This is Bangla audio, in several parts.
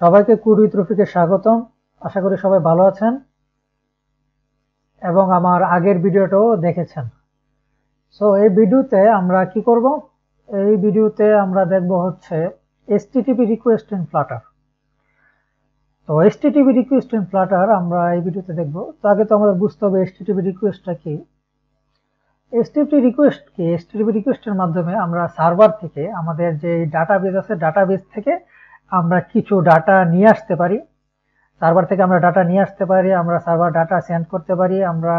সবাইকে কোড উইথ রফিকে স্বাগতম। আশা করি সবাই ভালো আছেন এবং আমার আগের ভিডিওটাও দেখেছেন। সো এই ভিডিওতে আমরা কি করব, এই ভিডিওতে আমরা দেখব হচ্ছে HTTP রিকোয়েস্ট ইন ফ্লাটার। তো HTTP রিকোয়েস্ট ইন ফ্লাটার আমরা এই ভিডিওতে দেখব। তো আগে তো আমাদের বুঝতে হবে HTTP রিকোয়েস্টটা কি। HTTP রিকোয়েস্ট কি? HTTP রিকোয়েস্টের মাধ্যমে আমরা সার্ভার থেকে, আমাদের যে ডাটাবেজ আছে ডাটাবেজ থেকে আমরা কিছু ডাটা নিয়ে আসতে পারি। সার্ভার থেকে আমরা ডাটা নিয়ে আসতে পারি, আমরা সার্ভার ডাটা সেন্ড করতে পারি, আমরা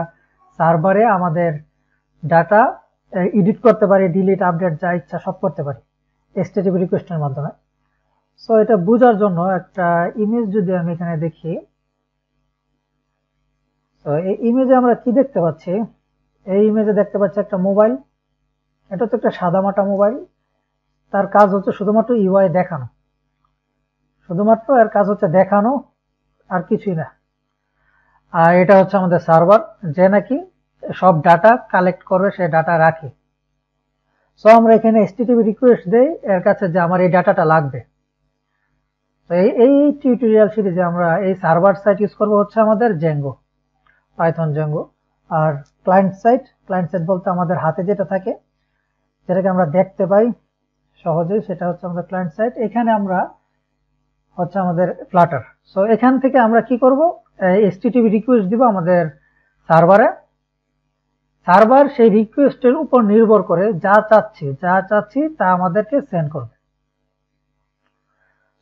সার্ভারে আমাদের ডাটা এডিট করতে পারি, ডিলিট আপডেট যা ইচ্ছা সব করতে পারি HTTP রিকোয়েস্টের মাধ্যমে। সো এটা বোঝার জন্য একটা ইমেজ যদি আমি এখানে দেখি, তো এই ইমেজে আমরা কি দেখতে পাচ্ছি? এই ইমেজে দেখতে পাচ্ছি একটা মোবাইল। এটা তো একটা সাদামাটা মোবাইল, তার কাজ হচ্ছে শুধুমাত্র ইউআই দেখানো, শুধুমাত্র এর কাজ হচ্ছে দেখানো, আর কিছুই না। আর এটা হচ্ছে আমাদের সার্ভার, যে নাকি সব ডাটা কালেক্ট করবে, সে ডাটা রাখে। সো আমরা এখানে HTTP রিকোয়েস্ট দেই এর কাছে যে আমার এই ডাটাটা লাগবে। তো এই টিউটোরিয়াল সিরিজে আমরা এই সার্ভার সাইট ইউজ করবো হচ্ছে আমাদের জেঙ্গো, পাইথন জেঙ্গো। আর ক্লায়েন্ট সাইট, ক্লায়েন্ট সাইট বলতে আমাদের হাতে যেটা থাকে, যেটাকে আমরা দেখতে পাই সহজেই, সেটা হচ্ছে আমাদের ক্লায়েন্ট সাইট। এখানে আমরা হচ্ছে আমাদের ফ্লাটার। সো এখান থেকে আমরা কি করব, HTTP রিকোয়েস্ট দিব আমাদের সার্ভারে। সার্ভার সেই রিকোয়েস্টের উপর নির্ভর করে যা চাচ্ছি তা আমাদেরকে সেন্ড করবে।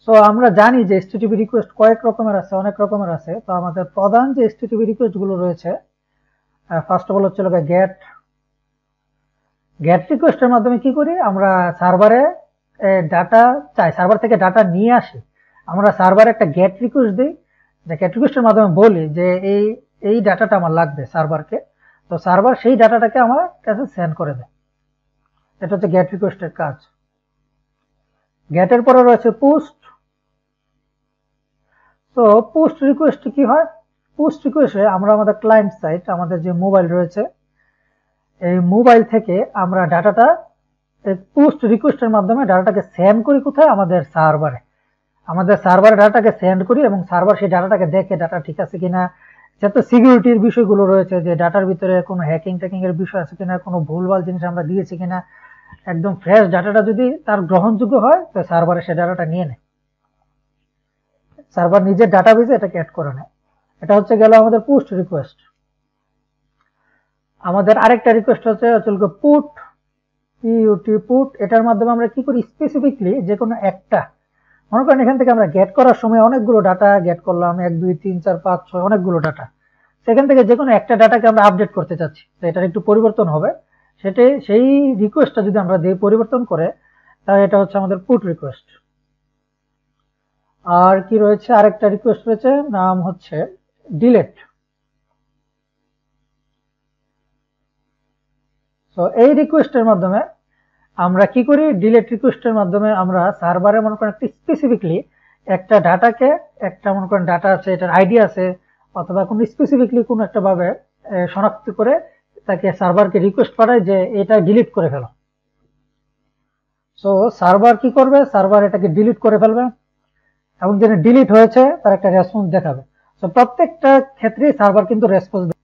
সো আমরা জানি যে HTTP রিকোয়েস্ট কয়েক রকমের আছে, অনেক রকমের আছে। তো আমাদের প্রধান যে HTTP রিকোয়েস্টগুলো রয়েছে, ফার্স্ট অফ অল হচ্ছে গেট রিকোয়েস্টের মাধ্যমে কি করি আমরা, সার্ভারে ডাটা চাই, সার্ভার থেকে ডাটা নিয়ে আসি, আমরা সার্ভারে একটা গেট রিকোয়েস্ট দিই। যে গেট রিকোয়েস্টের মাধ্যমে বলি যে এই ডাটাটা আমার লাগবে সার্ভারকে, তো সার্ভার সেই ডাটাটাকে আমার কাছে সেন্ড করে দেয়। এটা হচ্ছে গেট রিকোয়েস্টের কাজ। গেটের পরে রয়েছে পোস্ট। তো পোস্ট রিকোয়েস্ট কি হয়? পোস্ট রিকোয়েস্টে আমরা আমাদের ক্লায়েন্ট সাইট, আমাদের যে মোবাইল রয়েছে, এই মোবাইল থেকে আমরা ডাটাটা পোস্ট রিকোয়েস্টের মাধ্যমে ডাটাটাকে সেন্ড করি। কোথায়? আমাদের সার্ভারে ডাটাটাকে সেন্ড করি, এবং সার্ভার সেই ডাটাটাকে দেখে ডাটা ঠিক আছে কিনা, যত সিকিউরিটির বিষয়গুলো রয়েছে, যে ডাটার ভিতরে কোনো হ্যাকিং ট্যাকিং এর বিষয় আছে কিনা, কোনো ভুলভাল জিনিস আমরা দিয়েছি কিনা, একদম ফ্রেশ ডাটাটা যদি তার গ্রহণযোগ্য হয় তো সার্ভারে সেই ডাটাটা নিয়ে নেয়, সার্ভার নিজের ডাটাবেজে এটাকে অ্যাড করে নেয়। এটা হচ্ছে গেল আমাদের পোস্ট রিকোয়েস্ট। আমাদের আরেকটা রিকোয়েস্ট হচ্ছে পুট, পিউটি, পুট। এটার মাধ্যমে আমরা কি করি, স্পেসিফিকলি যে কোনো একটা, মনে করেন এখান থেকে আমরা গেট করার সময় অনেকগুলো ডাটা গেট করলাম, 1 2 3 4 5 6 অনেকগুলো ডাটা, সেখান থেকে যে কোনো একটা ডাটাকে আমরা আপডেট করতে চাচ্ছি, তো এটার একটু পরিবর্তন হবে, সেটাই সেই রিকোয়েস্টটা যদি আমরা দিই পরিবর্তন করে, তাহলে এটা হচ্ছে আমাদের পুট রিকোয়েস্ট। আর কি রয়েছে, আরেকটা রিকোয়েস্ট রয়েছে, নাম হচ্ছে ডিলেট। তো এই রিকোয়েস্টের মাধ্যমে আমরা কি করি, ডিলেট রিকোয়েস্টের মাধ্যমে আমরা সার্ভারে মনে করেন একটা স্পেসিফিকলি একটা ডাটাকে, একটা মনে করেন ডাটা আছে, এটার আইডি আছে, অথবা কোনো স্পেসিফিকলি কোনো একটা ভাবে শনাক্ত করে তাকে সার্ভারকে রিকোয়েস্ট পাঠায় যে এটা ডিলিট করে ফেলো। সো সার্ভার কি করবে, সার্ভার এটাকে ডিলিট করে ফেলবে, এবং যেটা ডিলিট হয়েছে তার একটা রেসপন্স দেখাবে। তো প্রত্যেকটা ক্ষেত্রে সার্ভার কিন্তু রেসপন্স দেয়।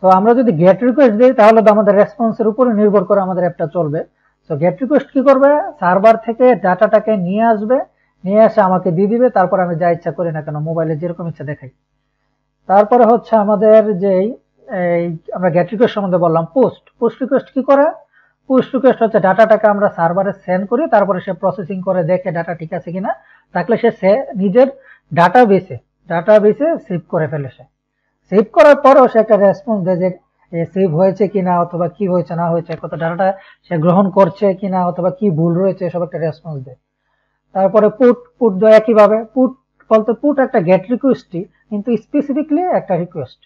তো আমরা যদি গেট রিকোয়েস্ট দিই তাহলে তো আমাদের রেসপন্সের উপরে নির্ভর করে আমাদের অ্যাপটা চলবে। তো গেট রিকোয়েস্ট কি করবে, সার্ভার থেকে ডাটাটাকে নিয়ে আসবে, নিয়ে এসে আমাকে দিয়ে দিবে, তারপর আমি যা ইচ্ছা করি না কেন, মোবাইলে যেরকম ইচ্ছা দেখাই। তারপরে হচ্ছে আমাদের যেই আমরা গেট রিকোয়েস্ট সম্বন্ধে বললাম, পোস্ট। পোস্ট রিকোয়েস্ট কি করে, পোস্ট রিকোয়েস্ট হচ্ছে ডাটাটাকে আমরা সার্ভারে সেন্ড করি, তারপরে সে প্রসেসিং করে দেখে ডাটা ঠিক আছে কিনা, থাকলে সে নিজের ডাটাবেসে সেভ করে ফেলে। সে সেভ করার পরেও সে একটা রেসপন্স দেয় যে সেভ হয়েছে কিনা, অথবা কি হয়েছে না হয়েছে, কত ডাটাটা সে গ্রহণ করছে কিনা, অথবা কি ভুল রয়েছে, সব একটা রেসপন্স দেয়। তারপরে পুট দেয় একইভাবে। পুট বলতে পুট একটা গেট রিকোয়েস্টই, কিন্তু স্পেসিফিকলি একটা রিকোয়েস্ট।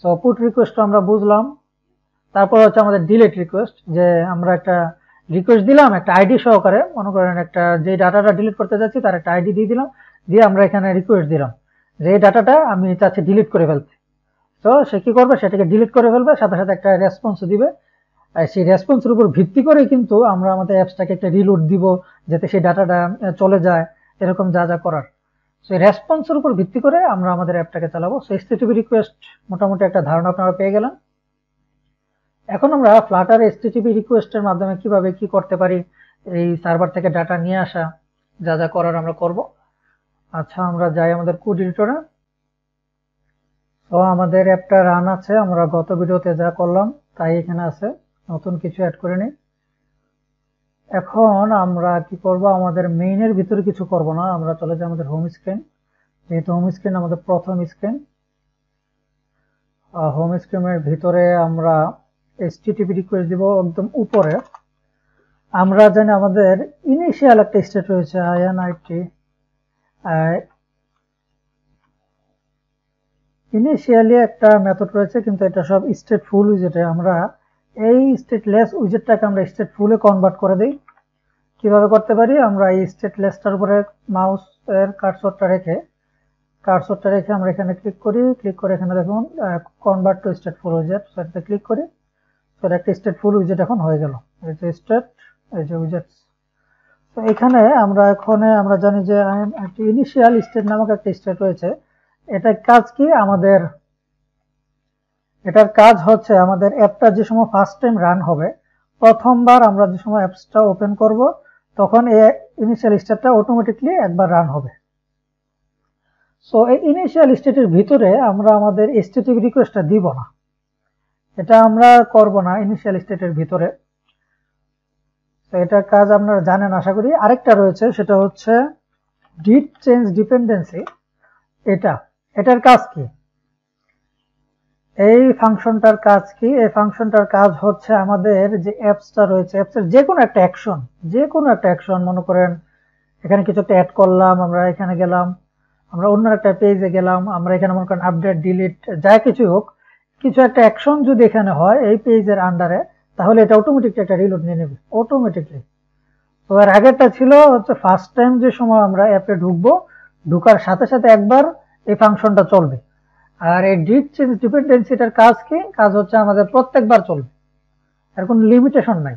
সো পুট রিকোয়েস্ট আমরা বুঝলাম। তারপর হচ্ছে আমাদের ডিলেট রিকোয়েস্ট, যে আমরা একটা রিকোয়েস্ট দিলাম একটা আইডি সহকারে, মনে করেন একটা যে ডাটাটা ডিলিট করতে যাচ্ছি তার একটা আইডি দিয়ে দিলাম, দিয়ে আমরা এখানে রিকোয়েস্ট দিলাম যে এই ডাটাটা আমি চাচ্ছি ডিলিট করে ফেলতে। তো সে কি করবে, সেটাকে ডিলিট করে ফেলবে, সাথে সাথে একটা রেসপন্স দিবে। আর সেই রেসপন্সের উপর ভিত্তি করে কিন্তু আমরা আমাদের অ্যাপসটাকে একটা রিলোড দিব, যাতে সেই ডাটাটা চলে যায়, এরকম যা যা করার। সো রেসপন্সের উপর ভিত্তি করে আমরা আমাদের অ্যাপটাকে চালাবো। সো HTTP রিকোয়েস্ট মোটামুটি একটা ধারণা আপনারা পেয়ে গেলেন। এখন আমরা ফ্লাটার HTTP রিকোয়েস্টের মাধ্যমে কিভাবে কি করতে পারি, এই সার্ভার থেকে ডাটা নিয়ে আসা, যা যা করার আমরা করব। আচ্ছা, আমরা যাই আমাদের কোড এডিটরে। তো আমাদের অ্যাপটা রান আছে, আমরা গত ভিডিওতে যা করলাম তাই এখানে আছে, নতুন কিছু অ্যাড করে নিই। এখন আমরা কি করব, আমাদের মেইনের ভিতরে কিছু করব না, আমরা চলে যাই আমাদের হোম স্ক্রিন। যেহেতু হোম স্ক্রিন আমাদের প্রথম স্ক্রিন, হোম স্ক্রিনের ভিতরে আমরা HTTP রিকোয়েস্ট দিব একদম উপরে। আমরা জানি আমাদের ইনিশিয়াল একটা স্টেট রয়েছে init, ইনিশিয়ালি একটা মেথড রয়েছে, কিন্তু এটা সব স্টেটফুল উইজেটে। আমরা এই স্টেটলেস উইজেটটাকে আমরা স্টেটফুলে কনভার্ট করে দেই। কিভাবে করতে পারি, আমরা এই স্টেটলেসটার উপরে মাউসের কার্সরটা রেখে আমরা এখানে ক্লিক করে এখানে দেখুন কনভার্ট টু স্টেটফুল উইজেট, সেটাতে ক্লিক করি। তো একটা স্টেটফুল উইজেট এখন হয়ে গেল, এই যে স্টেট, এই যে উইজেটস। তো এখানে আমরা জানি যে একটা ইনিশিয়াল স্টেট নামক একটা স্টেট রয়েছে। এটার কাজ কি, এটার কাজ হচ্ছে আমাদের অ্যাপটা যে সময় ফার্স্ট টাইম রান হবে, প্রথমবার আমরা যে সময় অ্যাপসটা ওপেন করব, তখন এই ইনিশিয়াল স্টেটটা অটোমেটিকলি একবার রান হবে। সো এই ইনিশিয়াল স্টেটের ভিতরে আমরা আমাদের HTTP রিকোয়েস্টটা দিব না, এটা আমরা করব না ইনিশিয়াল স্টেটের ভিতরে। তো এটার কাজ আপনারা জানেন আশা করি। আরেকটা রয়েছে, সেটা হচ্ছে ডিড চেঞ্জ ডিপেন্ডেন্সি। এটার কাজ কি, এই ফাংশনটার কাজ কি? এই ফাংশনটার কাজ হচ্ছে আমাদের যে অ্যাপসটা রয়েছে, অ্যাপসের যে কোনো একটা অ্যাকশন, মনে করেন এখানে কিছু একটা অ্যাড করলাম, আমরা এখানে গেলাম, আমরা অন্য একটা পেজে গেলাম, আমরা এখানে মনে করেন আপডেট, ডিলিট, যা কিছু হোক, কিছু একটা অ্যাকশন যদি এখানে হয় এই পেজের আন্ডারে, তাহলে এটা অটোমেটিকলি একটা রিলোড নিয়ে নেবে অটোমেটিকলি। তো এর আগেরটা ছিল হচ্ছে ফার্স্ট টাইম যে সময় আমরা অ্যাপে ঢুকবো, ঢুকার সাথে সাথে একবার এই ফাংশনটা চলবে। আর এই ডিড চেঞ্জ ডিপেন্ডেন্সিটার কাজ কি, কাজ হচ্ছে আমাদের প্রত্যেকবার চলবে, আর কোনো লিমিটেশন নাই।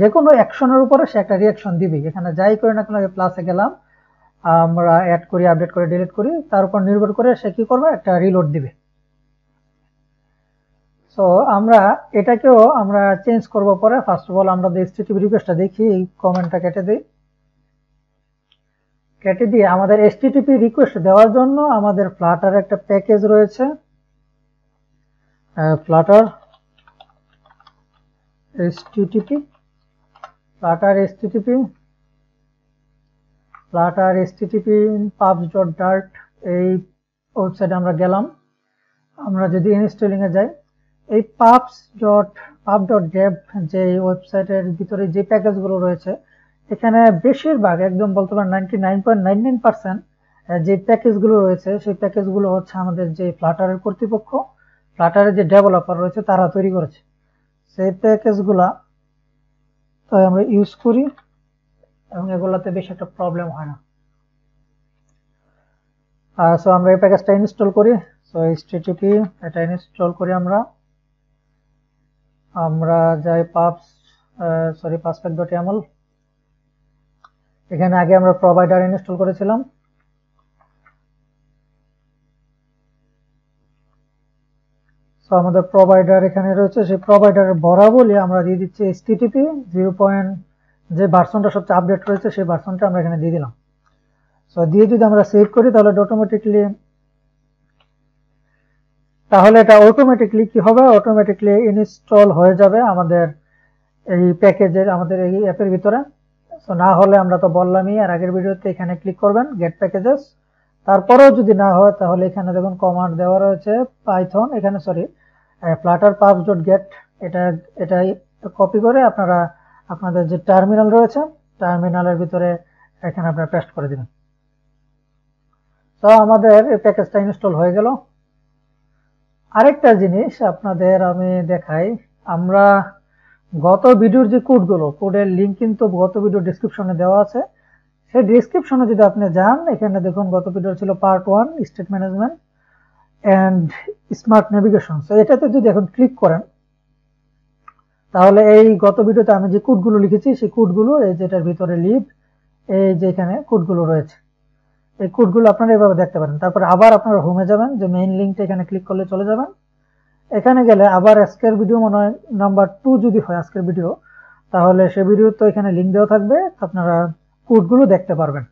যে কোনো অ্যাকশনের উপরে সে একটা রিয়াকশন দিবে। এখানে যাই করি না কোনো, প্লাসে গেলাম, আমরা অ্যাড করি, আপডেট করি, ডিলিট করি, তার উপর নির্ভর করে সে কি করবে, একটা রিলোড দিবে। সো আমরা এটাকেও আমরা চেঞ্জ করবো পরে। ফার্স্ট অফ অল আমরা HTTP রিকোয়েস্টটা দেখি, এই কমেন্টটা কেটে দিয়ে আমাদের HTTP রিকোয়েস্ট দেওয়ার জন্য আমাদের ফ্লাটার একটা প্যাকেজ রয়েছে, flutter http pubs.dart, এই ওয়েবসাইটে আমরা গেলাম। আমরা যদি ইনস্টলিং এ যাই, এই pubs.dev যে ওয়েবসাইটের ভিতরে যে প্যাকেজগুলো রয়েছে, এখানে বেশিরভাগ একদম বলতে পারেন 99.99% যে প্যাকেজগুলো রয়েছে, সেই প্যাকেজগুলো হচ্ছে আমাদের যে ফ্লাটারের কর্তৃপক্ষ, ফ্লাটারের যে ডেভেলপার রয়েছে, তারা তৈরি করেছে। সেই প্যাকেজগুলা তো আমরা ইউজ করি এবং এগুলাতে বেশি একটা প্রবলেম হয় না। সো আমরা এই প্যাকেজটা ইনস্টল করি। সো HTTP এটা ইনস্টল করি, আমরা যাই passpack.yaml। এখানে আগে আমরা প্রোভাইডার ইনস্টল করেছিলাম। সো আমাদের প্রোভাইডার এখানে রয়েছে, সেই প্রোভাইডারের বরাবরই আমরা দিয়ে দিচ্ছি HTTP 0. যে ভার্সনটা সবচেয়ে আপডেট রয়েছে, সেই ভার্সনটা আমরা এখানে দিয়ে দিলাম। সো দিয়ে যদি আমরা সেভ করি, তাহলে এটা অটোমেটিকলি কি হবে, অটোমেটিকলি ইনস্টল হয়ে যাবে আমাদের এই প্যাকেজের, আমাদের এই অ্যাপের ভিতরে। তো না হলে আমরা তো বললামই আর আগের ভিডিওতে, এখানে ক্লিক করবেন গেট প্যাকেজেস। তারপরেও যদি না হয়, তাহলে এখানে দেখুন কমান্ড দেওয়া রয়েছে পাইথন, এখানে ফ্লাটার pubs.get, এটা কপি করে আপনারা আপনাদের যে টার্মিনাল রয়েছে, টার্মিনালের ভিতরে এখানে আপনারা পেস্ট করে দিবেন। তো আমাদের এই প্যাকেজটা ইনস্টল হয়ে গেল। আরেকটা জিনিস আপনাদের আমি দেখাই, আমরা গত ভিডিওর যে কোডের লিঙ্ক কিন্তু গত ভিডিও ডেসক্রিপশনে দেওয়া আছে। সেই ডেসক্রিপশনে যদি আপনি যান, এখানে দেখুন গত ভিডিও ছিল Part 1 state management and smart navigation. তো এটাতে যদি এখন ক্লিক করেন, তাহলে এই গত ভিডিওতে আমি যে কোডগুলো লিখেছি, সেই কোডগুলো এই যেটার ভিতরে লিভ এই যে এখানে কোডগুলো রয়েছে, এই কোডগুলো আপনারা এভাবে দেখতে পারেন। তারপর আবার আপনারা হোমে যাবেন, যে মেইন লিংকটা এখানে ক্লিক করলে চলে যাবেন। এখানে গেলে আবার আজকের ভিডিও মনে হয় নাম্বার 2 যদি হয় আজকের ভিডিও, তাহলে সেই ভিডিও তো এখানে লিংক দেওয়া থাকবে, আপনারা কোডগুলো দেখতে পারবেন।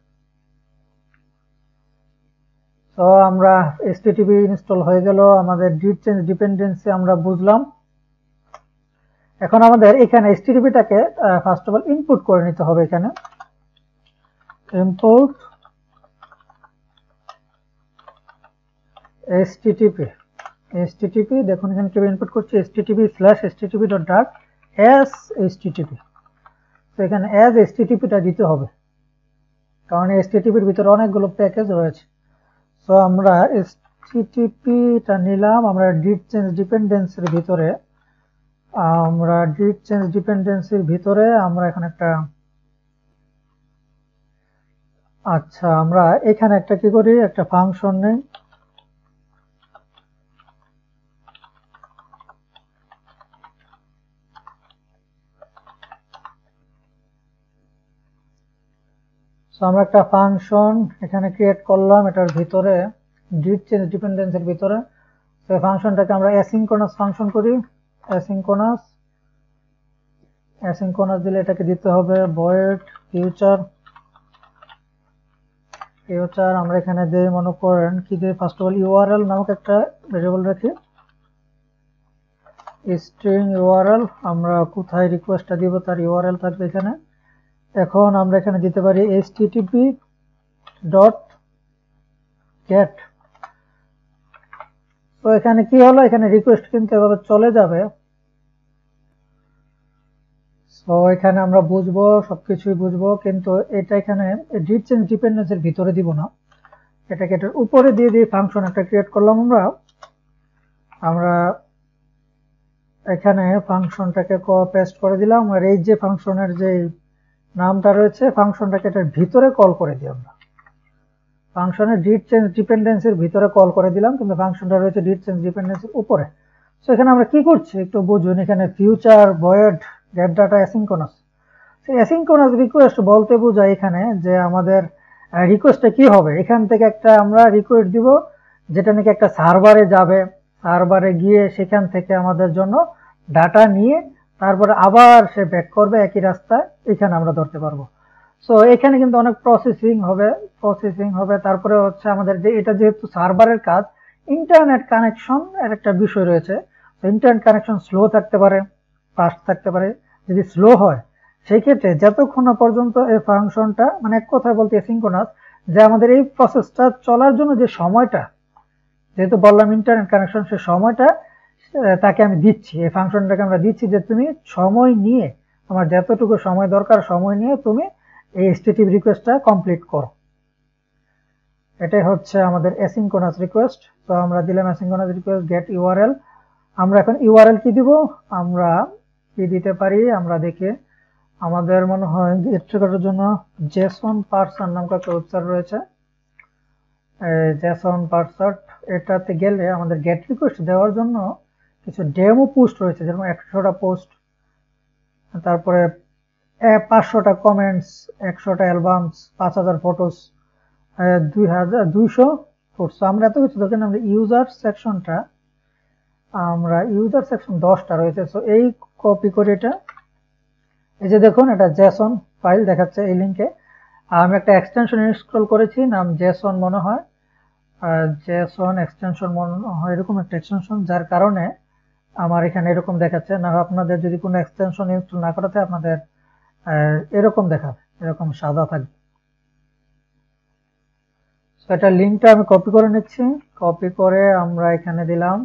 তো আমরা HTTP ইনস্টল হয়ে গেল, আমাদের ডিড চেঞ্জ ডিপেন্ডেন্সি আমরা বুঝলাম। এখন আমাদের এখানে HTTP টাকে ফার্স্ট অফ অল ইনপুট করে নিতে হবে। এখানে ইম্পোর্ট HTTP দেখুন এখানে কিভাবে ইনপুট করছি, http/http.dart as http। তো এখানে as http টা দিতে হবে, কারণ http এর ভিতরে অনেকগুলো প্যাকেজ রয়েছে। তো আমরা http টা নিলাম, আমরা ডিড চেঞ্জ ডিপেন্ডেন্সির ভিতরে আমরা এখন একটা, আচ্ছা আমরা এখানে একটা কি করি, একটা ফাংশন নেই, আমরা একটা ফাংশন এখানে ক্রিয়েট করলাম। এটার ভিতরে ডিড চেঞ্জ ডিপেন্ডেন্সির ভিতরে সেই ফাংশনটাকে আমরা অ্যাসিঙ্ক্রোনাস ফাংশন করি। অ্যাসিঙ্ক্রোনাস দিলে এটাকে দিতে হবে ভয়েড ফিউচার। আমরা এখানে দেই মনে করেন কি দেই, ফার্স্ট অফ অল ইউআরএল নামক একটা ভেরিয়েবল রাখি, স্ট্রিং ইউআরএল। আমরা কোথায় রিকোয়েস্টটা দিব তার ইউআরএল থাকবে এখানে। এখন আমরা এখানে দিতে পারি http.get। তো এখানে কি হলো, এখানে রিকোয়েস্ট কিন্তু এভাবে চলে যাবে। তো এখানে আমরা বুঝবো, সবকিছুই বুঝবো, কিন্তু এটা এখানে ডিড চেঞ্জ ডিপেন্ডেন্সির ভিতরে দিব না, এটাকে এটার উপরে দিয়ে দিয়ে ফাংশন একটা ক্রিয়েট করলাম। আমরা এখানে ফাংশনটাকে পেস্ট করে দিলাম, আর এই যে ফাংশনের যে নামটা রয়েছে ফাংশনটাকে এটার ভিতরে কল করে দিই। আমরা ফাংশনের ডিড চেঞ্জ ডিপেন্ডেন্সির ভিতরে কল করে দিলাম, কিন্তু ফাংশনটা রয়েছে ডিড চেঞ্জ ডিপেন্ডেন্সির উপরে। সো এখানে আমরা কি করছি একটু বুঝুন। এখানে future void get data asynchronous. সেই অ্যাসিঙ্ক্রোনাস রিকোয়েস্ট বলতে বোঝায় এখানে যে আমাদের রিকোয়েস্টটা কি হবে, এখান থেকে একটা আমরা রিকোয়েস্ট দিব যেটা নাকি একটা সার্ভারে যাবে, সার্ভারে গিয়ে সেখান থেকে আমাদের জন্য ডাটা নিয়ে তারপরে আবার সে ব্যাক করবে একই রাস্তায়, এখানে আমরা ধরতে পারবো। সো এখানে কিন্তু অনেক প্রসেসিং হবে। তারপরে হচ্ছে আমাদের যে এটা যেহেতু সার্ভারের কাজ, ইন্টারনেট কানেকশন এর একটা বিষয় রয়েছে। ইন্টারনেট কানেকশন স্লো থাকতে পারে, ফাস্ট থাকতে পারে। যদি স্লো হয় সেই ক্ষেত্রে যতক্ষণ পর্যন্ত এই ফাংশনটা, মানে এক কথায় বলতে অ্যাসিঙ্ক্রোনাস, যে আমাদের এই প্রসেসটা চলার জন্য যে সময়টা, যেহেতু বললাম ইন্টারনেট কানেকশন, সে সময়টা তাকে আমি দিচ্ছি, এই ফাংশনটাকে আমরা দিচ্ছি যে তুমি সময় নিয়ে, আমার যতটুকু সময় দরকার সময় নিয়ে তুমি এই HTTP রিকোয়েস্টটা কমপ্লিট করো। এটাই হচ্ছে আমাদের অ্যাসিঙ্ক্রোনাস রিকোয়েস্ট। তো আমরা দিলাম অ্যাসিঙ্ক্রোনাস রিকোয়েস্ট গেট ইউআরএল। আমরা এখন ইউআরএল কি দিব, আমরা কি দিতে পারি, আমরা দেখে আমাদের মনে হয় গেট করার জন্য জেসন পার্সার নামক ওয়েবসার রয়েছে, জেসন পার্সার। এটাতে গেলে আমাদের গেট রিকোয়েস্ট দেওয়ার জন্য কিছু ডেমো পোস্ট রয়েছে, যেমন 100টা পোস্ট, তারপরে 500টা কমেন্টস, 100টা অ্যালবামস, 5000 ফটোস, 2200 ফটোস। আমরা এত কিছু দেখেন, আমরা ইউজার সেকশন 10টা রয়েছে। সো এই কপি করে এটা, এই যে দেখুন এটা জেসন ফাইল দেখাচ্ছে এই লিঙ্কে। আমি একটা এক্সটেনশন ইনস্টল করেছি, নাম জেসন মনে হয়, জেসন এক্সটেনশন মনে হয়, এরকম একটা এক্সটেনশন, যার কারণে আমার এখানে এরকম দেখাচ্ছে। না আপনাদের যদি কোনো এক্সটেনশন ইনস্টল না করাতে আপনাদের এরকম দেখাবে, এরকম সাদা থাকবে। তো এটা লিঙ্কটা আমি কপি করে নিচ্ছি, কপি করে আমরা এখানে দিলাম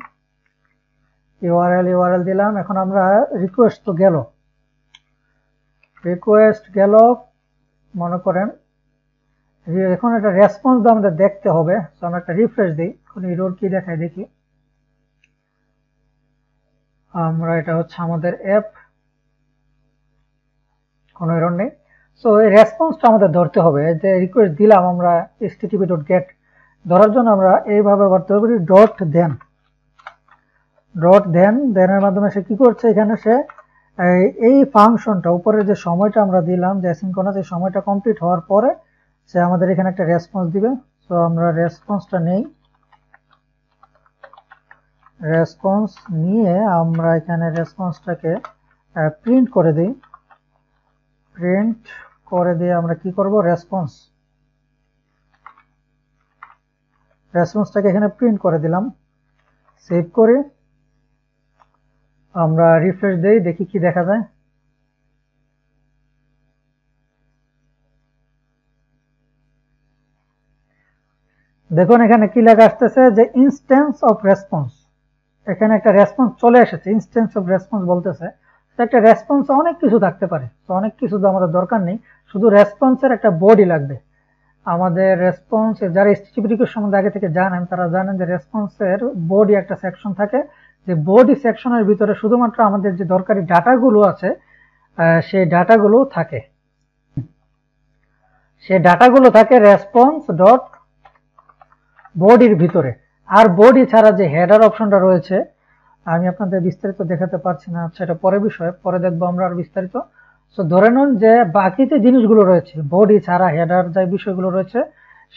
ইউআরএল দিলাম। এখন আমরা রিকোয়েস্ট তো গেল, মনে করেন এখন একটা রেসপন্স তো আমাদের দেখতে হবে। তো আমরা একটা রিফ্রেশ দিই, কোনো এরর কি দেখায় দেখি। আমরা এটা হচ্ছে আমাদের অ্যাপ, কোনো এরর নেই। সো এই রেসপন্সটা আমাদের ধরতে হবে, যে রিকোয়েস্ট দিলাম আমরা http.get, ধরার জন্য আমরা এইভাবে করতে পারি ডট দেন। দেনের মাধ্যমে সে কি করছে, এখানে সে এই ফাংশনটা উপরে যে সময়টা আমরা দিলাম যে অ্যাসিনক্রোনাস এই সময়টা কমপ্লিট হওয়ার পরে সে আমাদের এখানে একটা রেসপন্স দিবে। সো আমরা রেসপন্সটা নেই, রেসপন্স নিয়ে আমরা এখানে রেসপন্সটাকে প্রিন্ট করে দিই। প্রিন্ট করে দিয়ে আমরা কি করব, রেসপন্সটাকে এখানে প্রিন্ট করে দিলাম। সেভ করে আমরা রিফ্রেশ দেই, দেখি কি দেখা যায়। দেখুন এখানে কি লেখা আসতেছে যে ইনস্ট্যান্স অফ রেসপন্স, এখানে একটা রেসপন্স চলে এসেছে। ইনস্ট্যান্স অফ রেসপন্স বলতেছে একটা রেসপন্স অনেক কিছু থাকতে পারে, তো অনেক কিছু তো আমাদের দরকার নেই, শুধু রেসপন্সের একটা বডি লাগবে আমাদের। রেসপন্স যারা HTTP রিকোয়েস্ট সম্বন্ধে আগে থেকে জানেন তারা জানেন যে রেসপন্সের বডি একটা সেকশন থাকে, যে বডি সেকশনের ভিতরে শুধুমাত্র আমাদের যে দরকারি ডাটাগুলো আছে সেই ডাটাগুলো থাকে। সেই ডাটাগুলো থাকে রেসপন্স ডট বডির ভিতরে। আর বডি ছাড়া যে হেডার অপশনটা রয়েছে, আমি আপনাদের বিস্তারিত দেখাতে পারছি না, সেটা পরে বিষয়, পরে দেখবো আমরা আর বিস্তারিত। সো ধরে নিন যে বাকি যে জিনিসগুলো রয়েছে বডি ছাড়া হেডার যে বিষয়গুলো রয়েছে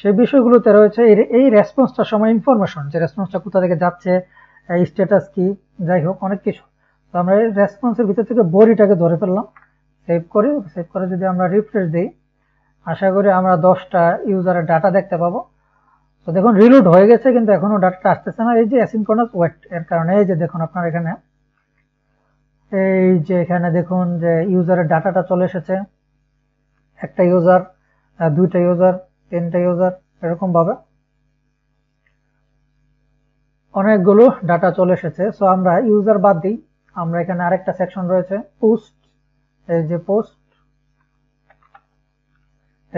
সেই বিষয়গুলোতে রয়েছে এই রেসপন্সটার সময় ইনফরমেশন, যে রেসপন্সটা কোথা থেকে যাচ্ছে, স্ট্যাটাস কি, যাই হোক অনেক কিছু। তো আমরা এই রেসপন্সের ভিতর থেকে বডিটাকে ধরে ফেললাম। সেভ করি, সেভ করে যদি আমরা রিফ্রেশ দিই আশা করি আমরা 10টা ইউজারের ডাটা দেখতে পাবো। তো দেখুন রিলোড হয়ে গেছে কিন্তু এখনো ডাটাটা আসতেছে না, এই যে অ্যাসিনক্রোনাস ওয়েট এর কারণে। এই যে দেখুন আপনার এখানে, এই যে এখানে দেখুন যে ইউজারের ডাটাটা চলে এসেছে, একটা ইউজার, 2টা ইউজার, 10টা ইউজার, এরকম ভাবে অনেকগুলো ডাটা চলে এসেছে। সো আমরা ইউজার বাদ দিই, আমরা এখানে আরেকটা সেকশন রয়েছে পোস্ট, এই যে পোস্ট,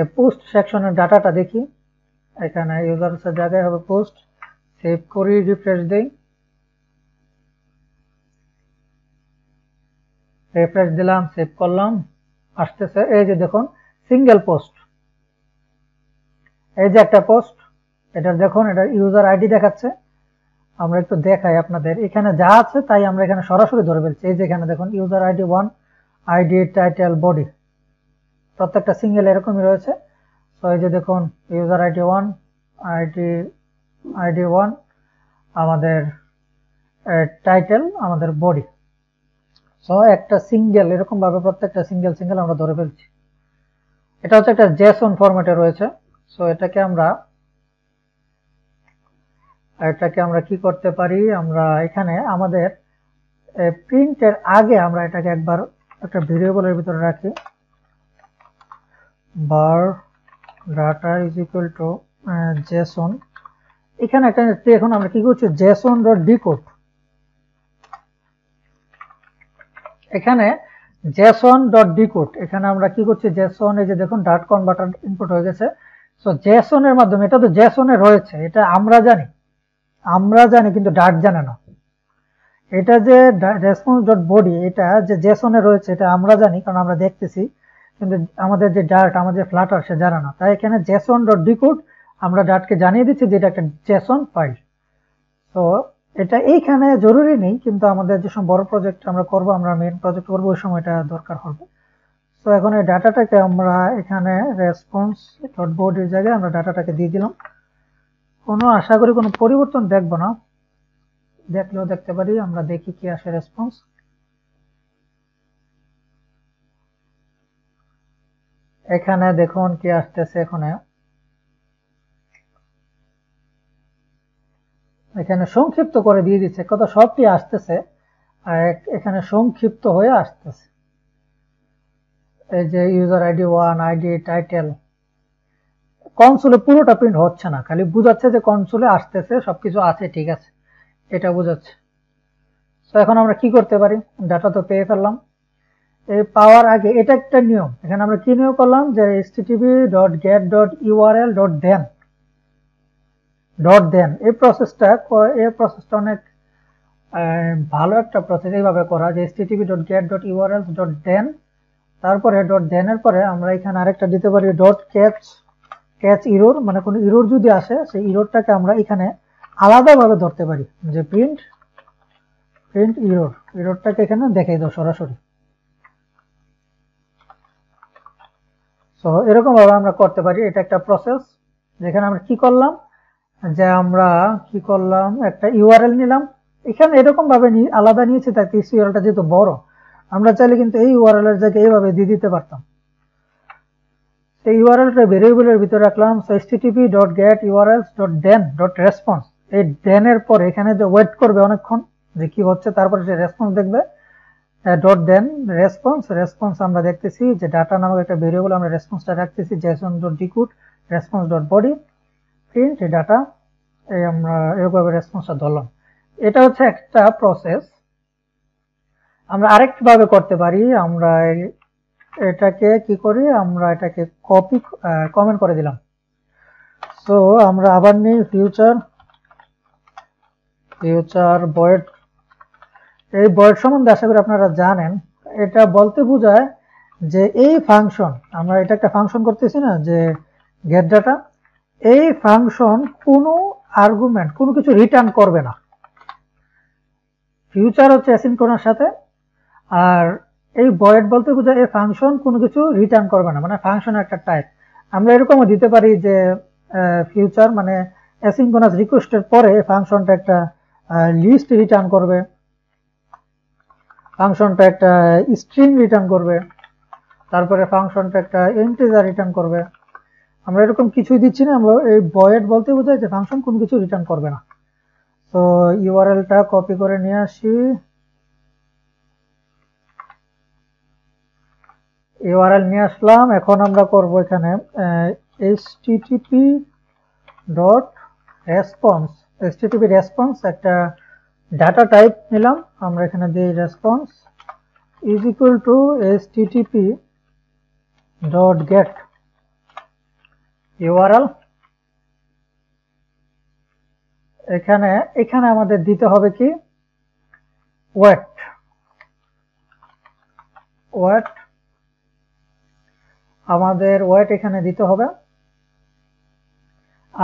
এই পোস্ট সেকশনের ডাটাটা দেখি। এখানে ইউজারের জায়গায় হবে পোস্ট। সেভ করি, রিফ্রেশ দেই, রিফ্রেশ দিলাম, সেভ করলাম, আসতেছে। এই যে দেখুন সিঙ্গেল পোস্ট, এই যে একটা পোস্ট, এটা দেখুন এটা ইউজার আইডি দেখাচ্ছে। আমরা একটু দেখাই আপনাদের, এখানে যা আছে তাই আমরা এখানে সরাসরি ধরে ফেলছি। এই যে এখানে দেখুন user ID 1, ID, title, body, প্রত্যেকটা সিঙ্গেল এরকমই রয়েছে। তো এই যে দেখুন ইউজার আইডি 1, আইডি 1, আমাদের টাইটেল, আমাদের বডি। সো একটা সিঙ্গেল এরকম ভাবে প্রত্যেকটা সিঙ্গেল সিঙ্গেল আমরা ধরে ফেলছি। এটা হচ্ছে একটা জেসন ফরম্যাটে রয়েছে। সো এটাকে আমরা কি করতে পারি, আমরা এখানে আমাদের প্রিন্টের আগে আমরা এটাকে একবার একটা ভেরিয়েবলের ভিতরে রাখি, var data is equal to JSON. এখানে একটা এখন আমরা কি করছি, জেসন ডট ডিকোড। এখানে জেসন ডট ডিকোড, এখানে আমরা কি করছি জেসন, এই যে দেখুন ডট কনভার্টার ইনপুট হয়ে গেছে। সো জেসনের মাধ্যমে, এটা তো জেসনে রয়েছে, এটা আমরা জানি কিন্তু ডট জানে না। এটা যে রেসপন্স ডট বডি, এটা যে জেসনে রয়েছে এটা আমরা জানি কারণ আমরা দেখতেছি, কিন্তু আমাদের যে ডাট, আমাদের ফ্লাটার, সে জানা না। তাই এখানে জেসন ডট ডিকোড আমরা ডাটকে জানিয়ে দিচ্ছি যে এটা একটা জেসন ফাইল। তো এটা এইখানে জরুরি নেই, কিন্তু আমাদের যে সব বড় প্রজেক্ট আমরা করব, আমরা মেইন প্রজেক্ট করব, ওই সময় এটা দরকার হবে। তো এখন এই ডাটাটাকে আমরা এখানে রেসপন্স ডট বডির জায়গায় আমরা ডাটাটাকে দিয়ে দিলাম। কোনো আশা করি কোনো পরিবর্তন দেখবো না, দেখলেও দেখতে পারি। আমরা দেখি কি আসে রেসপন্স। এখানে দেখুন কি আসতেছে, এখানে সংক্ষিপ্ত করে দিয়ে দিচ্ছে, কত সবটি আসতেছে এখানে সংক্ষিপ্ত হয়ে আসতেছে। এই যে ইউজার আইডি 1, আইডি, টাইটেল, কনসোলে পুরোটা প্রিন্ট হচ্ছে না, খালি বুঝাচ্ছে যে কনসোলে আসতেছে, সবকিছু আছে, ঠিক আছে, এটা বুঝাচ্ছে। তো এখন আমরা কি করতে পারি, ডাটা তো পেয়ে ফেললাম। এই পাওয়ার আগে এটা একটা নিয়ম, এখানে আমরা কি নিয়ম করলাম যে http.get.url.then, এই প্রসেসটা অনেক ভালো একটা প্রসেস। এইভাবে করা যে http.get.url.then, তারপরে .then এর পরে আমরা এখানে আরেকটা দিতে পারি .catch error, মানে কোনো ইরোর যদি আসে সেই ইরোরটাকে আমরা এখানে আলাদাভাবে ধরতে পারি, যে প্রিন্ট ইরোরটাকে এখানে দেখাই দাও সরাসরি। সো এরকম ভাবে আমরা করতে পারি। এটা একটা প্রসেস যেখানে আমরা কি করলাম যে আমরা কি করলাম একটা ইউআরএল নিলাম, এখানে এরকম ভাবে আলাদা নিয়েছি তাতে ইউআরএলটা যেহেতু বড় আমরা চাইলে কিন্তু এই ইউআরএল এর জায়গায় এইভাবে দিয়ে দিতে পারতাম। তো ইউআরএলটা ভেরিয়েবলের ভিতরে রাখলাম। সো http.get urls.then.response এই then এর পরে এখানে যে ওয়েট করবে অনেকক্ষণ যে কি হচ্ছে, তারপরে সে রেসপন্স দেখবে ডট দেন রেসপন্স আমরা দেখতেছি যে ডাটা নামক একটা ভেরিয়েবল আমরা রেসপন্সটা রাখতেছি json.decode response.body প্রিন্ট ডাটা, এই আমরা এরকমভাবে রেসপন্সটা ধরলাম। এটা হচ্ছে একটা প্রসেস। আমরা আরেকভাবে করতে পারি, আমরা এটাকে কি করি আমরা এটাকে কপি কমেন্ট করে দিলাম। সো আমরা আবার নেই ফিউচার বয়েড, এই বয়েড সম্বন্ধে আশা করি আপনারা জানেন। এটা বলতে বোঝায় যে এই ফাংশন আমরা এটা একটা ফাংশন করতেছি না যে গেট ডাটা, এই ফাংশন কোনো আর্গুমেন্ট কোনো কিছু রিটার্ন করবে না। ফিউচার হচ্ছে অ্যাসিনক্রোনাস সাথে, আর এই বয়েড বলতে বোঝায় এই ফাংশন কোনো কিছু রিটার্ন করবে না, মানে ফাংশন একটা টাইপ। আমরা এরকমও দিতে পারি যে ফিউচার মানে অ্যাসিনক্রোনাস রিকোয়েস্টের পরে ফাংশনটা একটা লিস্ট রিটার্ন করবে, ফাংশনটা একটা স্ট্রিং রিটার্ন করবে, তারপরে ফাংশনটা একটা ইন্টিজার রিটার্ন করবে। আমরা এরকম কিছুই দিচ্ছি না, আমরা এই বয়েড বলতে বোঝায় যে ফাংশন কোনো কিছু রিটার্ন করবে না। তো ইউআরএলটা কপি করে নিয়ে আসি, ইউআরএল নিয়ে আসলাম। এখন আমরা করব এখানে http response একটা ডাটা টাইপ নিলাম, আমরা এখানে দিই response is equal to http.get URL. এখানে এখানে আমাদের দিতে হবে কি ওয়েট, আমাদের ওয়েট এখানে দিতে হবে।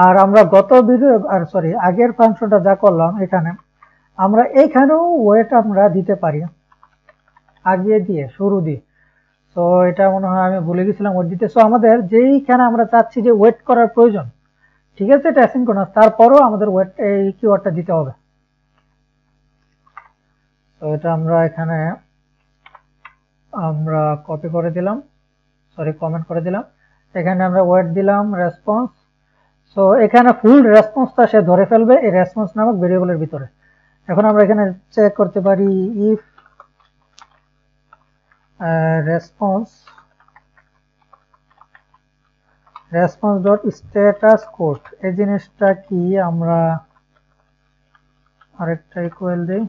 আর আমরা গত ভিডিও আর সরি আগের ফাংশনটা যা করলাম এখানে আমরা এইখানেও ওয়েট আমরা দিতে পারি আগে দিয়ে শুরু দিয়ে। তো এটা মনে হয় আমি ভুলে গেছিলাম ওয়েট দিতে। সো আমাদের যেইখানে আমরা চাচ্ছি যে ওয়েট করার প্রয়োজন, ঠিক আছে এটা অ্যাসিনক্রোনাস, তারপরও আমাদের ওয়েট এই কিওয়ার্ডটা দিতে হবে। তো এটা আমরা এখানে আমরা কপি করে দিলাম, সরি কমেন্ট করে দিলাম, এখানে আমরা ওয়েট দিলাম রেসপন্স। সো এখানে ফুল রেসপন্সটা সে ধরে ফেলবে এই রেসপন্স নামক ভেরিয়েবলের ভিতরে। এখন আমরা এখানে চেক করতে পারি if response dot status code, এই জিনিসটা কি আমরা আরেকটা ইকুয়াল দিই।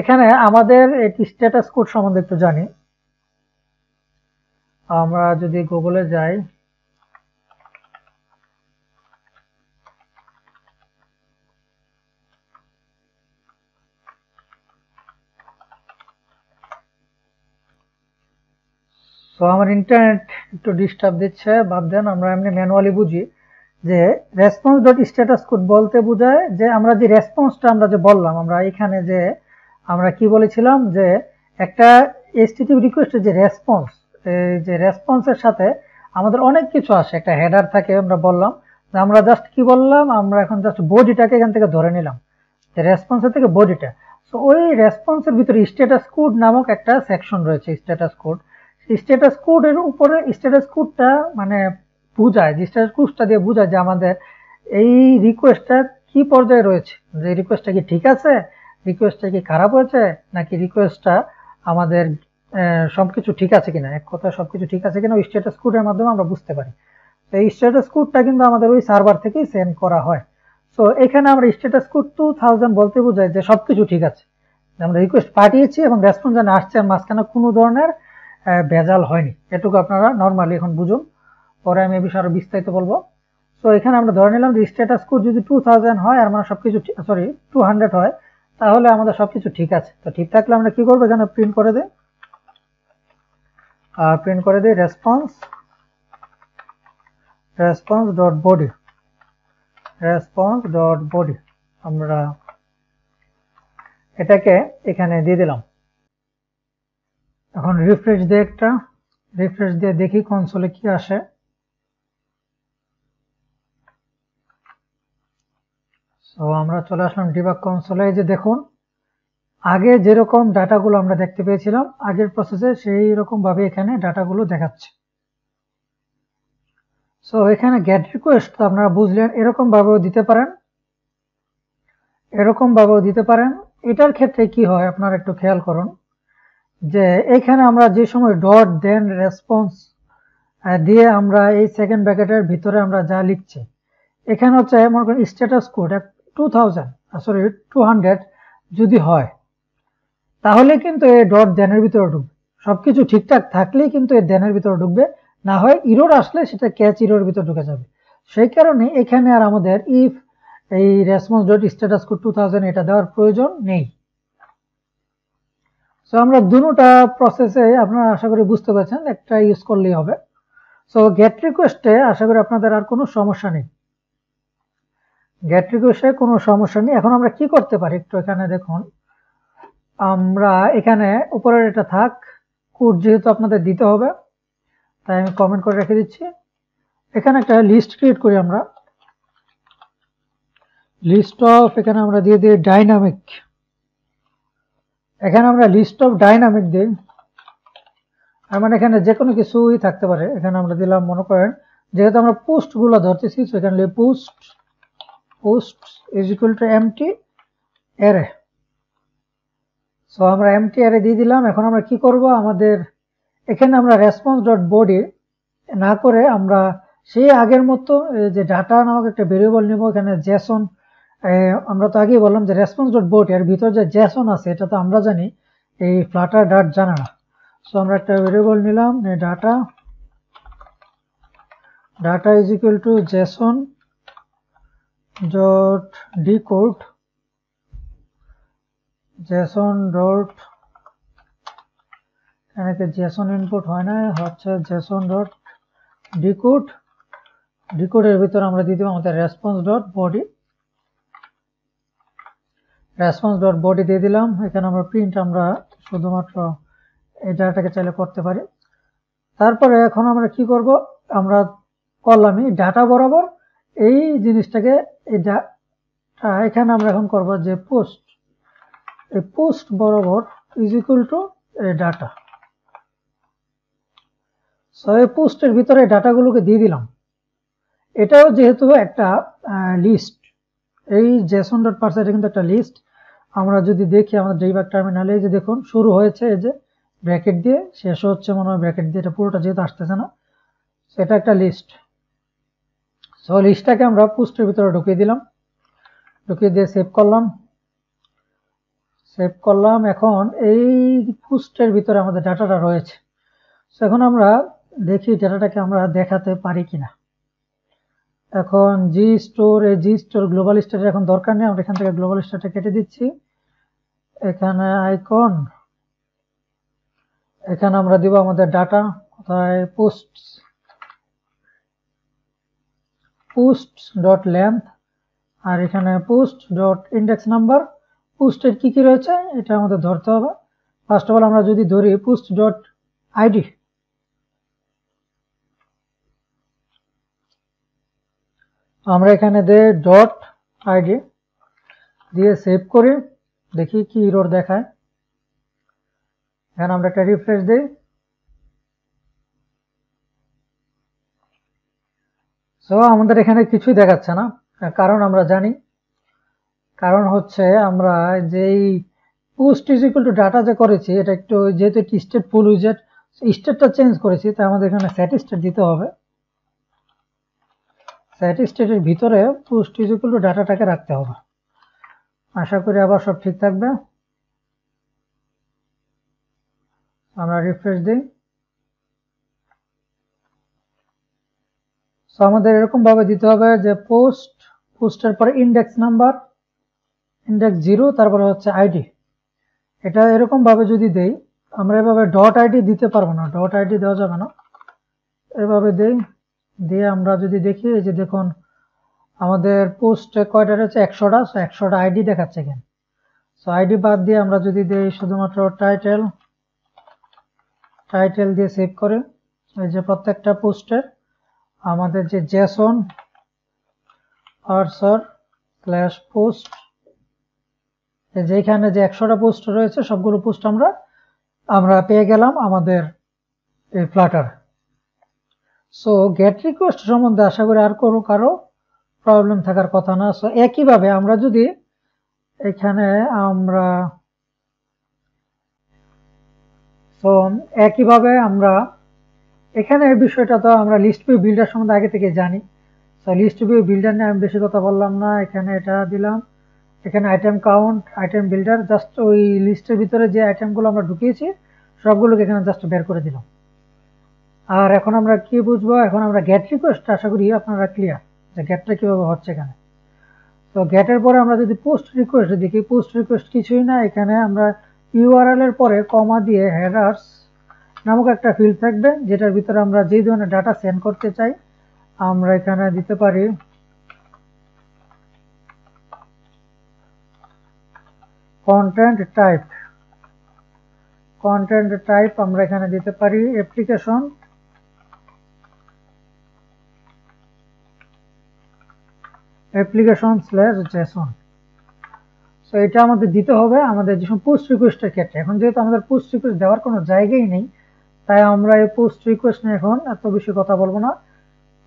এখানে আমাদের এই স্ট্যাটাস কোড সম্বন্ধে একটু জানি। আমরা যদি গুগলে যাই তো আমার ইন্টারনেট একটু ডিস্টার্ব দিচ্ছে, বাদ দেন। আমরা এমনি ম্যানুয়ালি বুঝি যে রেসপন্স ডট স্ট্যাটাস কোড বলতে বোঝায় যে আমরা যে রেসপন্সটা আমরা যে বললাম আমরা এখানে যে আমরা কি বলেছিলাম যে একটা এইচটিটিপি রিকোয়েস্টের যে রেসপন্স, এই যে রেসপন্সের সাথে আমাদের অনেক কিছু আসে, একটা হেডার থাকে। আমরা বললাম আমরা জাস্ট কি বললাম আমরা এখন জাস্ট বডিটাকে এখান থেকে ধরে নিলাম যে রেসপন্সের থেকে বডিটা। সো ওই রেসপন্সের ভিতরে স্ট্যাটাস কোড নামক একটা সেকশন রয়েছে, স্ট্যাটাস কোডের উপরে স্ট্যাটাস কোডটা মানে বোঝায় যে স্ট্যাটাস কোডটা দিয়ে বোঝায় যে আমাদের এই রিকোয়েস্টটা কি পর্যায়ে রয়েছে, যে রিকোয়েস্টটা কি ঠিক আছে, রিকোয়েস্টটা কি খারাপ হয়েছে, নাকি রিকোয়েস্টটা আমাদের সবকিছু ঠিক আছে কিনা, এক কথা সবকিছু ঠিক আছে কিনা ওই স্ট্যাটাস কোডের মাধ্যমে আমরা বুঝতে পারি। তো এই স্ট্যাটাস কোডটা কিন্তু আমাদের ওই সার্ভার থেকেই সেন্ড করা হয়। সো এখানে আমরা স্ট্যাটাস কোড 2000 বলতে বোঝায় যে সবকিছু ঠিক আছে, আমরা রিকোয়েস্ট পাঠিয়েছি এবং রেসপন্স যেন আসছে আর মাঝখানে কোনো ধরনের ভেজাল হয়নি, এটুকু আপনারা নর্মালি এখন বুঝুন, পরে আমি এই বিষয়ে আরো বিস্তারিত বলবো। সো এখানে আমরা ধরে নিলাম যে স্ট্যাটাস কোড যদি 2000 হয় আর মানে সবকিছু সরি 200 হয় তাহলে আমাদের সবকিছু ঠিক আছে। তো ঠিক থাকলে আমরা কি করবো এখানে প্রিন্ট করে দেই রেসপন্স ডট বডি আমরা এটাকে এখানে দিয়ে দিলাম। এখন রিফ্রেশ দিয়ে একটা रिफ्रेश दिए देखी कन्सोले की आसे तो आमरा चले आसलाम डिबाग कन्सोले जे देखुन आगे जे रकम डाटागुलो आमरा देखते पेयेछिलाम आगेर प्रसेसे सेई रकम भाबे एखाने डाटागुलो देखाच्छे। सो एखाने गेट रिक्वेस्ट आपनारा बुझलेन एरकम भाबेओ दिते पारेन एरकम भाबेओ दिते पारेन। एटार क्षेत्रे कि हय आपनारा एकटु खेयाल करुन যে এইখানে আমরা যে সময় ডট দেন রেসপন্স দিয়ে আমরা এই সেকেন্ড ব্র্যাকেটের ভিতরে আমরা যা লিখছি এখানে হচ্ছে মনে করেন স্ট্যাটাস কোড 200 যদি হয় তাহলে কিন্তু এই ডট দেনের ভিতরে ঢুকবে। সবকিছু ঠিকঠাক থাকলে কিন্তু এই দেনের ভিতরে ঢুকবে, না হয় ইরোর আসলে সেটা ক্যাচ ইরোর ভিতরে ঢুকে যাবে। সেই কারণে এখানে আর আমাদের ইফ এই রেসপন্স ডট স্ট্যাটাস কোড 2000 এটা দেওয়ার প্রয়োজন নেই। सो आमरा दुनोटा प्रसेसे आपनारा आशा करी बुझते पेरेछेन एकटा यूज करलेई होबे। सो गेट रिक्वेस्टे आशा करी आपनादेर आर कोनो समस्या नेई, गेट रिक्वेस्टे कोनो समस्या नेई। एखन आमरा कि करते पारी एकटु एखाने देखुन आमरा एखाने उपरेर एटा थाक कोड जेहेतु आपनादेर दिते होबे ताई आमि कमेंट करे रेखे दिच्छि। एखाने एकटा लिस्ट क्रिएट करी आमरा लिस्ट अफ एखाने आमरा दिये दिई डायनामिक एखाने आमरा लिस्ट अफ डायनामिक दिई तार माने एखाने जे कोनो किछुई थाकते पारे। एखाने आमरा दिलाम मने करेन जेहेतु आमरा पोस्टगुलो धरतेछि सो एखाने लिखब post is equal to empty array. So आमरा एम्प्टी अरे दिए दिलाम। एखन आमरा कि करब आमादेर एखाने आमरा रेसपन्स डट बडी ना करे आमरा सेई आगेर मतो जे डाटा नामक एकटा भेरिएबल निब। एखाने जेसन আমরা তো আগেই বললাম যে রেসপন্স ডট বডি এর ভিতর যে জেসন আছে এটা তো আমরা জানি এই ফ্লাটার ডট জানা না। সো আমরা একটা ভেরিয়েবল নিলাম data data is equal to JSON dot decode JSON dot এখানে কি জেসন ইনপুট হয় না হচ্ছে জেসন ডট ডিকোড ডিকোডের ভিতর আমরা দিয়ে দেব আমাদের response dot body response dot body दिए दिलाम। এখানে আমরা প্রিন্ট আমরা শুধুমাত্র এই ডাটাটাকে চাইলে করতে পারি। তারপরে এখন আমরা কি করব আমরা কলামে ডাটা বরাবর এই জিনিসটাকে এই ডাটা এখানে আমরা এখন করব যে পোস্ট এই পোস্ট বরাবর ইজ ইকুয়াল টু এই ডাটা। সো এই পোস্টের ভিতরে ডাটাগুলোকে দিয়ে দিলাম। এটাও যেহেতু একটা লিস্ট এই জেসন ডট পার্স এটা কিন্তু একটা লিস্ট। আমরা যদি দেখি আমাদের ডিবাগ টার্মিনালে এই যে দেখুন শুরু হয়েছে এই যে ব্র্যাকেট দিয়ে শেষ হচ্ছে মনে হয় ব্র্যাকেট দিয়ে এটা পুরোটা যেহেতু আসতেছে না সেটা একটা লিস্ট। সো লিস্টটাকে আমরা পোস্টের ভিতরে ঢুকিয়ে দিলাম, ঢুকিয়ে দিয়ে সেভ করলাম, সেভ করলাম। এখন এই পোস্টের ভিতরে আমাদের ডাটাটা রয়েছে। সো এখন আমরা দেখি ডাটাটাকে আমরা দেখাতে পারি কিনা। এখন জি স্টোর এই জি স্টোর গ্লোবাল স্টারের এখন দরকার নেই, আমরা এখান থেকে গ্লোবাল স্টারটা কেটে দিচ্ছি। এখানে আইকন এখানে আমরা দিব আমাদের ডাটা কোথায় পোস্টস পোস্টস ডট লেন্থ আর এখানে পোস্ট ডট ইন্ডেক্স নাম্বার। পোস্টের কি কি রয়েছে এটা আমাদের ধরতে হবে। ফার্স্ট অফ অল আমরা যদি ধরি পোস্ট ডট আইডি আমরা এখানে দে ডট আইডি দিয়ে সেভ করে দেখি কি এরর দেখায়। এখন আমরা একটা রিফ্রেশ দেই। সো আমাদের এখানে কিছুই দেখাচ্ছে না, কারণ আমরা জানি কারণ হচ্ছে আমরা যেই post is equal to data যে করেছি এটা একটু যেহেতু স্টেট ফুল উইজেট স্টেটটা চেঞ্জ করেছি তাই আমাদের এখানে সেট স্টেট দিতে হবে। সেট স্টেটের ভিতরে পোস্ট ইজ ইকুয়াল টু ডাটাটাকে রাখতে হবে। আশা করি আবার সব ঠিক থাকবে। আমরা রিফ্রেশ দিই। সো আমাদের এরকম ভাবে দিতে হবে যে পোস্ট পোস্টের পরে ইন্ডেক্স নাম্বার ইন্ডেক্স 0 তারপরে হচ্ছে আইডি। এটা এরকম ভাবে যদি দেই আমরা এভাবে ডট আইডি দিতে পারবো না, ডট আইডি দেওয়া যাবে না। এভাবে দেই দিয়ে আমরা যদি দেখি এই যে দেখুন আমাদের পোস্টে কয়টা রয়েছে 100টা। সো 100টা আইডি দেখাচ্ছে কেন। সো আইডি বাদ দিয়ে আমরা যদি দেই শুধুমাত্র টাইটেল টাইটেল দিয়ে সেভ করে এই যে প্রত্যেকটা পোস্টের আমাদের যে জেসন আরসর স্ল্যাশ পোস্ট, যেখানে যে 100টা পোস্ট রয়েছে সবগুলো পোস্ট আমরা আমরা পেয়ে গেলাম আমাদের এই ফ্লাটার। সো গেট রিকোয়েস্ট সম্বন্ধে আশা করি আর কারো প্রবলেম থাকার কথা না। সো একইভাবে আমরা যদি এখানে আমরা সো একইভাবে আমরা এখানে এই বিষয়টা তো আমরা লিস্ট ভিউ বিল্ডার সম্বন্ধে আগে থেকে জানি। সো লিস্ট ভিউ বিল্ডার নিয়ে আমি বেশি কথা বললাম না, এখানে এটা দিলাম, এখানে item count, item builder, just ওই লিস্টের ভিতরে যে আইটেমগুলো আমরা ঢুকিয়েছি সবগুলোকে এখানে জাস্ট বের করে দিলাম। আর এখন আমরা কি বুঝবো, এখন আমরা গেট রিকোয়েস্ট, আশা করি আপনারা ক্লিয়ার যে গেটটা কীভাবে হচ্ছে এখানে। তো গেটের পরে আমরা যদি পোস্ট রিকোয়েস্ট দেখি, পোস্ট রিকোয়েস্ট কিছুই না, এখানে আমরা ইউআরএল এর পরে কমা দিয়ে হেডার্স নামক একটা ফিল্ড থাকবে যেটার ভিতরে আমরা যেই ধরনের ডাটা সেন্ড করতে চাই আমরা এখানে দিতে পারি। কন্টেন্ট টাইপ আমরা এখানে দিতে পারি অ্যাপ্লিকেশন, application/json। সো এটা আমাদের দিতে হবে আমাদের যেসব পোস্ট রিকোয়েস্টের ক্ষেত্রে। এখন যেহেতু আমাদের পোস্ট রিকোয়েস্ট দেওয়ার কোনো জায়গাই নেই, তাই আমরা এই পোস্ট রিকোয়েস্ট নিয়ে এখন এত বেশি কথা বলবো না।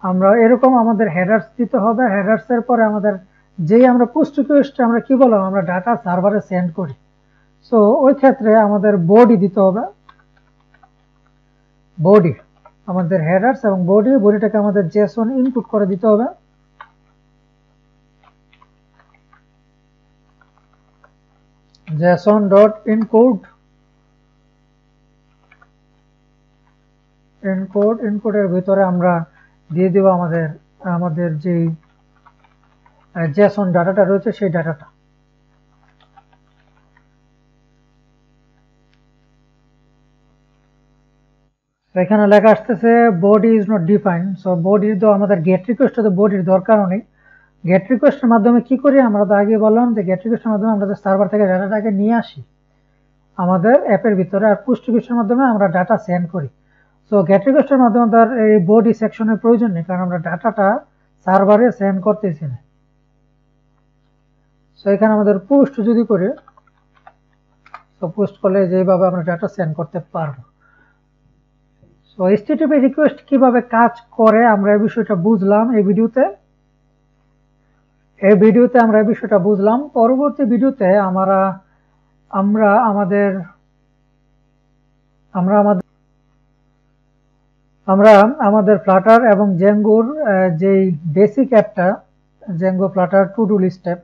আমরা এরকম আমাদের হেডার্স দিতে হবে, হেডার্স এর পরে আমাদের যেই আমরা পোস্ট রিকোয়েস্টে আমরা কি বললাম আমরা ডাটা সার্ভারে সেন্ড করি। সো ওই ক্ষেত্রে আমাদের বডি দিতে হবে, বডি আমাদের হেডার্স এবং বডিটাকে আমাদের জেসন ইনপুট করে দিতে হবে। json.encode এর ভিতরে আমরা দিয়ে দেব আমাদের আমাদের যে জেসন ডাটাটা রয়েছে সেই ডাটাটা। এখানে লেখা আসতেছে body is not defined. So বডির তো আমাদের গেট রিকোয়েস্টে তো বডির দরকারও নেই। গেট রিকোয়েস্টের মাধ্যমে কি করি আমরা তো আগে বললাম যে গেট রিকোয়েস্টের মাধ্যমে আমরা সার্ভার থেকে ডাটাটাকে নিয়ে আসি আমাদের অ্যাপের ভিতরে, আর পোস্ট রিকোয়েস্টের মাধ্যমে আমরা ডাটা সেন্ড করি। সো গেট রিকোয়েস্টের মাধ্যমে তার এই বডি সেকশনের প্রয়োজন নেই, কারণ আমরা ডাটাটা সার্ভারে সেন্ড করতেছি না। সো এখানে আমাদের পোস্ট যদি করি, তো পোস্ট করলে যেভাবে আমরা ডাটা সেন্ড করতে পারবো। সো HTTP রিকোয়েস্ট কিভাবে কাজ করে আমরা এই বিষয়টা বুঝলাম এই ভিডিওতে, আমরা এই বিষয়টা বুঝলাম। পরবর্তী ভিডিওতে আমরা আমাদের ফ্লাটার এবং জেঙ্গোর যেই বেসিক অ্যাপটা, Django Flutter to do list app,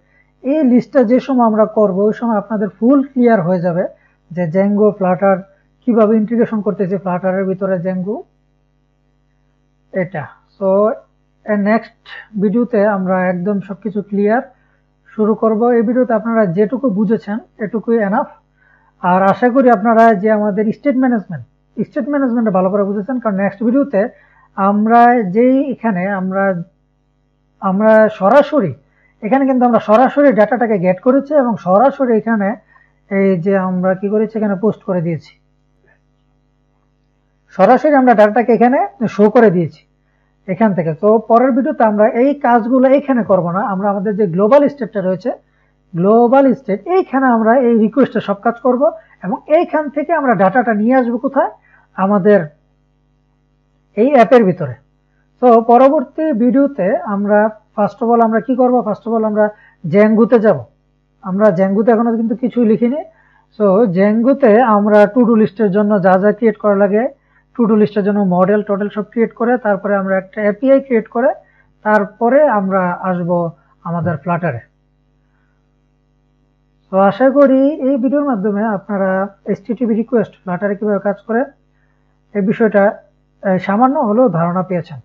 এই লিস্টটা যে সময় আমরা করবো ওই সময় আপনাদের ফুল ক্লিয়ার হয়ে যাবে যে জেঙ্গো ফ্লাটার কিভাবে ইন্টিগ্রেশন করতেছে ফ্লাটারের ভিতরে জেঙ্গো এটা। সো নেক্সট ভিডিওতে আমরা একদম সবকিছু ক্লিয়ার শুরু করব। এই ভিডিওতে আপনারা যেটুকু বুঝেছেন এটুকুই এনাফ। আর আশা করি আপনারা যে আমাদের স্টেট ম্যানেজমেন্টটা ভালো করে বুঝেছেন, কারণ নেক্সট ভিডিওতে আমরা যেই এখানে আমরা সরাসরি এখানে কিন্তু আমরা সরাসরি ডাটাটাকে গেট করেছি এবং সরাসরি এখানে এই যে আমরা কি করেছি এখানে পোস্ট করে দিয়েছি, সরাসরি আমরা ডাটাটাকে এখানে শো করে দিয়েছি এখান থেকে। তো পরের ভিডিওতে আমরা এই কাজগুলো এখানে করব না, আমরা আমাদের যে গ্লোবাল স্টেটটা রয়েছে গ্লোবাল স্টেট এইখানে আমরা এই রিকোয়েস্টে সব কাজ করব এবং এইখান থেকে আমরা ডাটাটা নিয়ে আসবো কোথায় আমাদের এই অ্যাপের ভিতরে। তো পরবর্তী ভিডিওতে আমরা ফার্স্ট অফ অল আমরা জেঙ্গোতে যাব। আমরা জেঙ্গোতে এখনো কিন্তু কিছুই লিখিনি। সো জেঙ্গোতে আমরা টু ডু লিস্টের জন্য যা যা ক্রিয়েট করা লাগে, টু ডু লিস্টের জন্য মডেল টোটাল সব ক্রিয়েট করে তারপরে আমরা একটা API ক্রিয়েট করে তারপরে আমরা আসব আমাদের ফ্লাটারে। তো আশা করি এই ভিডিওর মাধ্যমে আপনারা HTTP রিকোয়েস্ট ফ্লাটারে কীভাবে কাজ করে এই বিষয়টা সামান্য হলেও ধারণা পেয়েছেন।